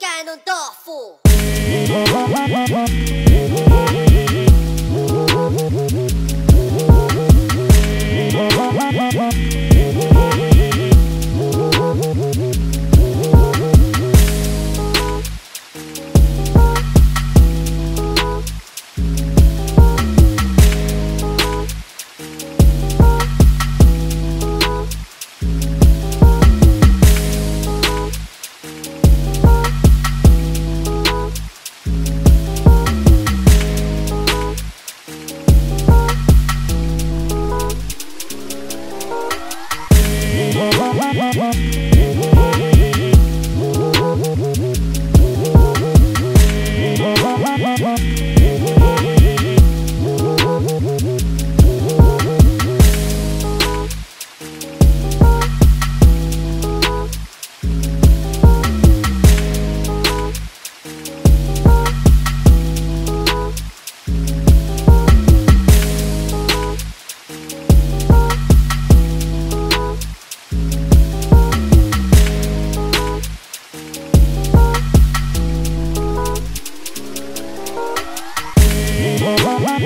you going on dark for?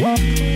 Bye.